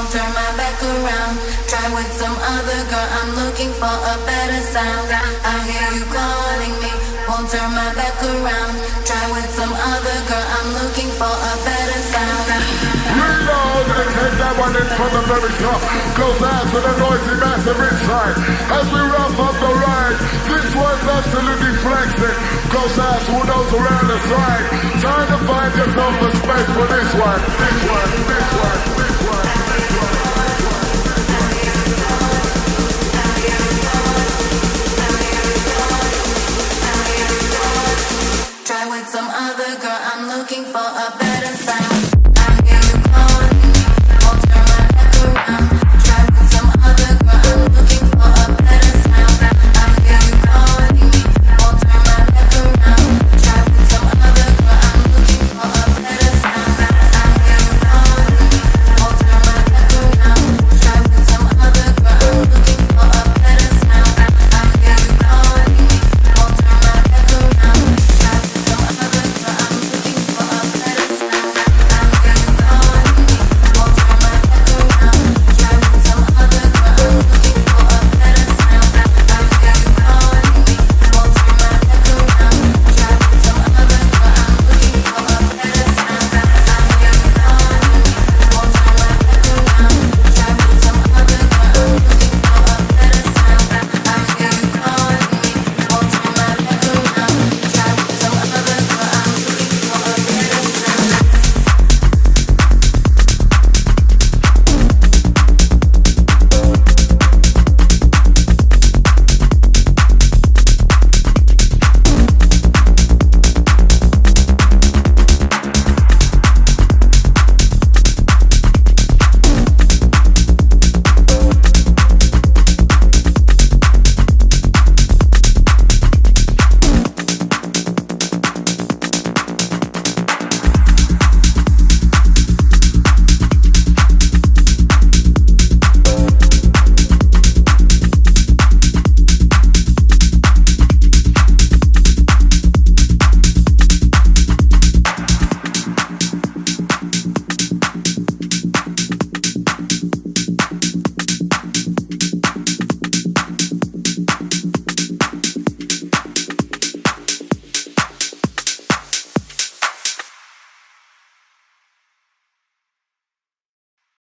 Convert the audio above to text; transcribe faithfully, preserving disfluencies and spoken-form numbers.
won't turn my back around. Try with some other girl, I'm looking for a better sound. I hear you calling me, won't turn my back around. Try with some other girl, I'm looking for a better sound. You know that I came that one in from the very top. Close eyes to the noisy massive inside. As we wrap up the ride, this one's absolutely flexing. Close eyes, who knows around the side. Trying to find yourself a space for this one. This one, this one.